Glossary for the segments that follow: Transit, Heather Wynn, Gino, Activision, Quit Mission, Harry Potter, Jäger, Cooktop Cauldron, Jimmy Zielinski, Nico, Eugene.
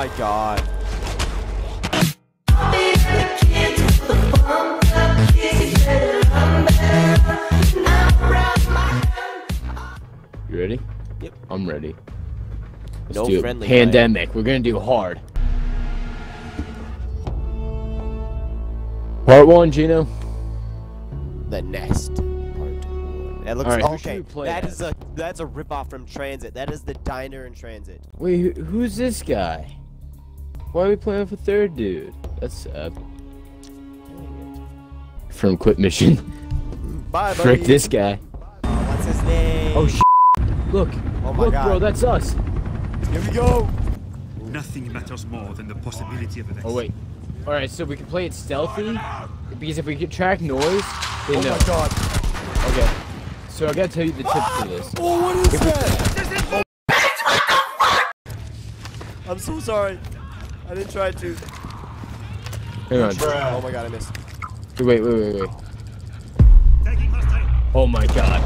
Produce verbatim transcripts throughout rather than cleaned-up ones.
my god. You ready? Yep. I'm ready. Let's no do friendly pandemic. Life. We're gonna do hard. Part one, Gino. The Nest. Part one. That looks right, okay. That, that is a that's a ripoff from Transit. That is the diner in Transit. Wait, who's this guy? Why are we playing with a third dude? That's uh from Quit Mission. Bye, buddy. Frick this guy. Oh, what's his name? Oh shit. Look. Oh my Look, god. Bro, that's us. Here we go. Nothing matters more than the possibility of an accident. Oh wait. All right, so we can play it stealthy because if we can track noise, they oh know. Oh my god. Okay. So I gotta tell you the tip for this. Oh, what is if that? We... I'm so sorry. I didn't try to. Hang on. Oh my god, I missed. Wait, wait, wait, wait. Oh my god.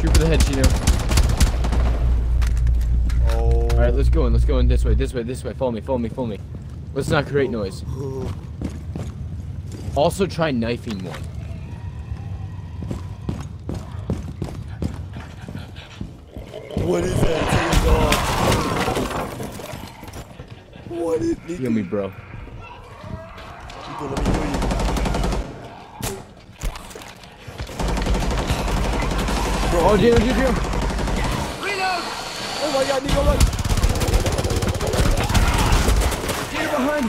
Shoot for the head, Gino. All right, let's go in. Let's go in this way, this way, this way. Follow me, follow me, follow me. Let's not create noise. Also, try knifing one. What is that? What is it? Heal me, bro. Oh, Jim, Jim, Jim. Oh my God, Nico, look. Behind.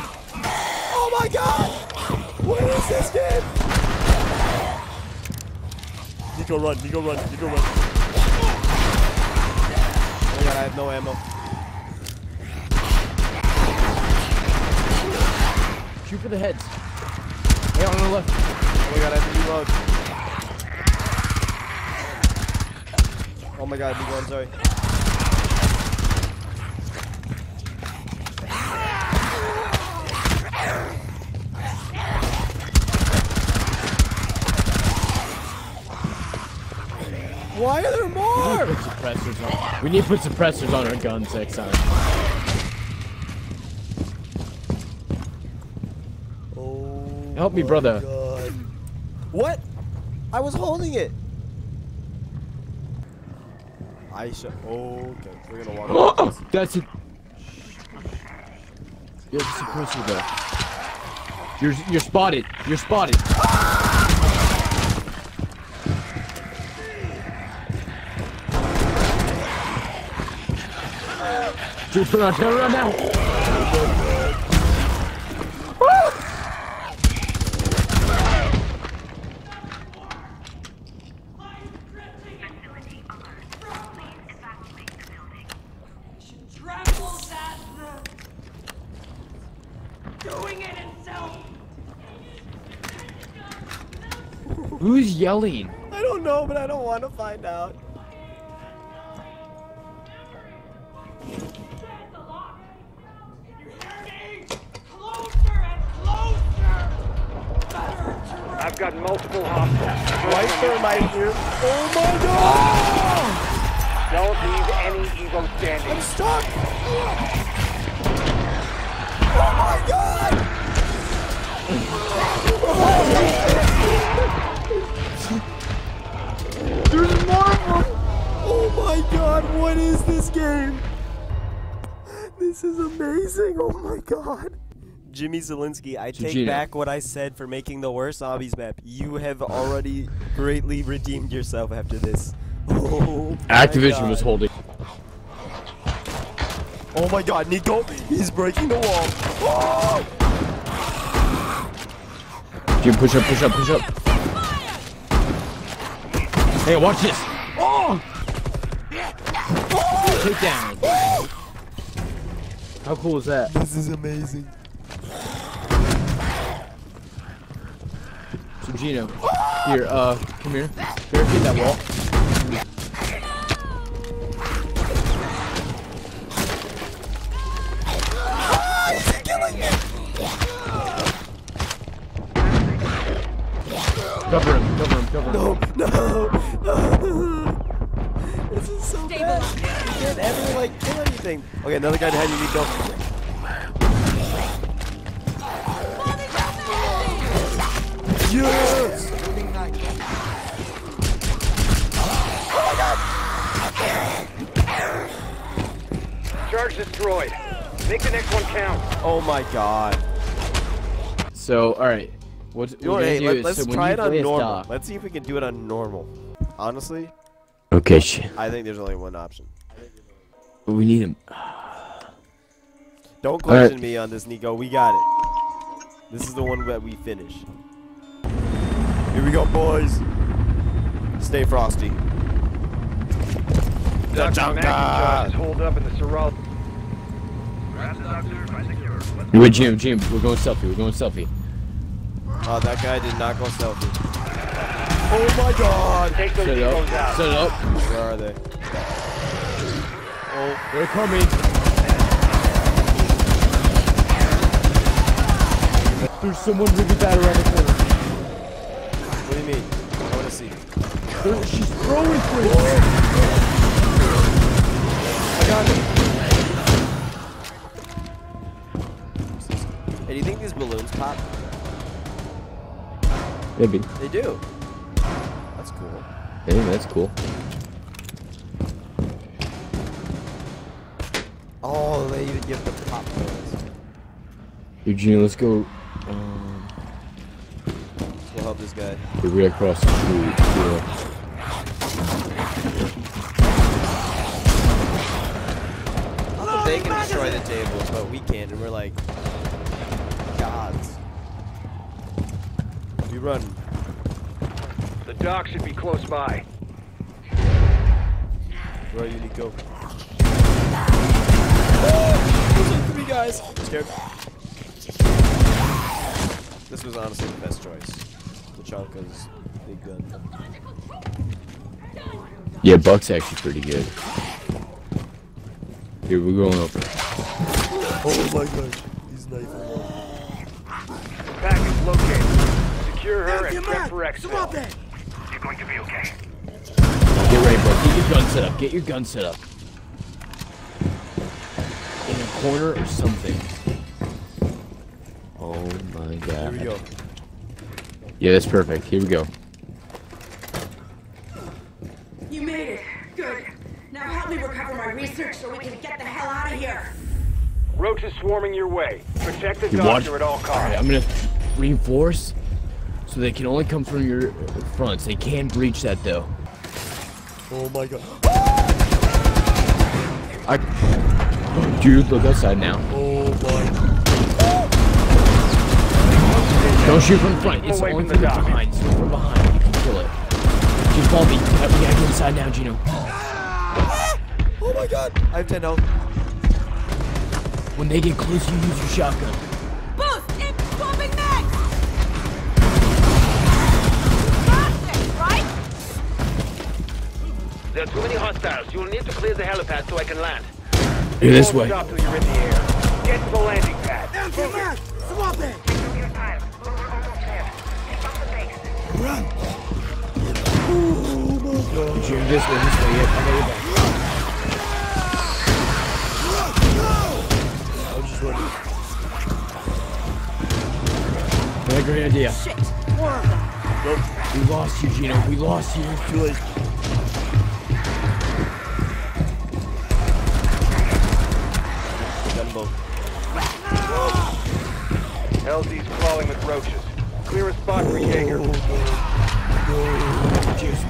Oh my god! What is this game? Nico run, Nico run, Nico run. Oh my god, I have no ammo. Shoot for the heads. Hey, on the left. Oh my god, I have to reload. Oh my god, Nico, I'm sorry. Why are there more? We need to put suppressors on. We need to put suppressors on our guns next time. Oh. Help me, brother. God. What? I was holding it. I should. Okay, we're gonna walk. Oh, that's it. You have the suppressor there. You're you're spotted. You're spotted. Ah! Shoot for the turn right now! Who's yelling? I don't know, but I don't want to find out. I've got multiple hostiles. Right there, my dear. Oh my god! Don't leave any evil standing. I'm stuck! Oh my god! There's more! Oh my god, what is this game? This is amazing, oh my god. Jimmy Zielinski, I take Gino. back what I said for making the worst zombies map. You have already greatly redeemed yourself after this. Oh Activision was holding. Oh my god, Nico, he's breaking the wall. Oh! Jim, push up, push up, push up. Hey, watch this. Oh! Oh! Take down. Oh! How cool is that? This is amazing. So Gino, here, uh, come here. Here, hit that wall. Ah, he's killing me! Cover him, cover him, cover him. No, no, no. This is so bad. did ever like kill anything. Okay, another guy behind you, Nico. Yes! Charge destroyed. Make the next one count. Oh my god. So, alright. What we're gonna hey, do let, is let's so try it on normal. Dog. Let's see if we can do it on normal. Honestly. Okay. I think there's only one option. We need him. Don't question right. me on this, Nico. We got it. This is the one that we finish. Here we go, boys. Stay frosty. Hold up in the Sorrel. Wait, Jim, Jim, we're going selfie. We're going selfie. Oh, that guy did not go selfie. Oh my god! Take those Set up. Out. Set up. Where are they? Oh, they're coming. There's someone really bad around the corner. What do you mean? I want to see. There, she's throwing for it. I got him. Hey, do you think these balloons pop? Maybe. They do. That's cool. Hey, that's cool. Oh, they even give the pop noise. Eugene, let's go. Um, we'll help this guy. We're right across the street. Yeah. They can destroy the tables, but we can't, and we're like gods. We run. The dock should be close by. Where are you, Nico? Oh, those are three guys. I'm scared. This was honestly the best choice. Machanka's big gun. Yeah, Buck's actually pretty good. Here, we're going over. Oh my gosh, he's knifing one. Package located. Secure her and prep for exfil. You're going to be okay. Get ready, bro. Get your gun set up. Get your gun set up. In a corner or something. Oh my god. Here we go. Yeah, that's perfect. Here we go. You made it. Good. Now help me recover my research so we can get the hell out of here. Roach is swarming your way. Protect the doctor at all costs. All right, I'm gonna reinforce. So they can only come from your fronts. They can't breach that though. Oh my god. I dude, look outside now. Oh my. Don't shoot from front. It's only from behind. So from behind, you can kill it. Just follow me. We gotta get inside now, Gino. Oh my god. I have ten health. When they get close, you use your shotgun. There are too many hostiles. You will need to clear the helipad so I can land. You're this way. Stop till you're in the air. Get to the landing pad. Swap it. Take your time. We're almost there. Get off the base. Run. Oh my god. This way, this way. Yeah, I got your back. No. I'm just running. What a great idea. Shit. Four of them. We lost you, Gino. We lost you. Too late. L D's crawling with roaches. Clear a spot for Jäger.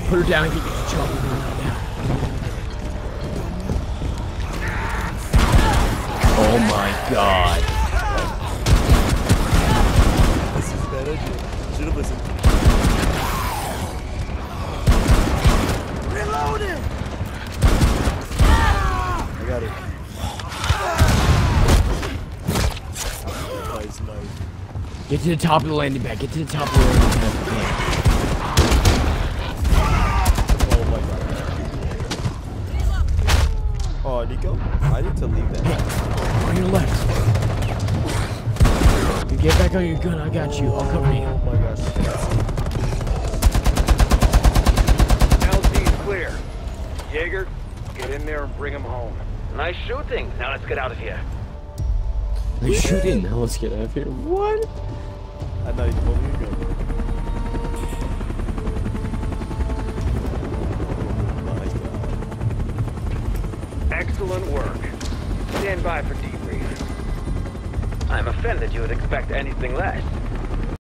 Put her down and get the jump. Oh my god. This is bad idea. Should've listened. Reload it! I got it. Get to the top of the landing pad. Get to the top of the landing pad. Oh my god. Oh, Nico, I need to leave that. Hey, on your left. You get back on your gun. I got you. I'll cover you. Oh my gosh. L T is clear. Jäger, Get in there and bring him home. Nice shooting. Now let's get out of here. Nice shooting. Now let's get out of here. What? I thought he told me to go. Excellent work. Stand by for debrief. I'm offended you would expect anything less.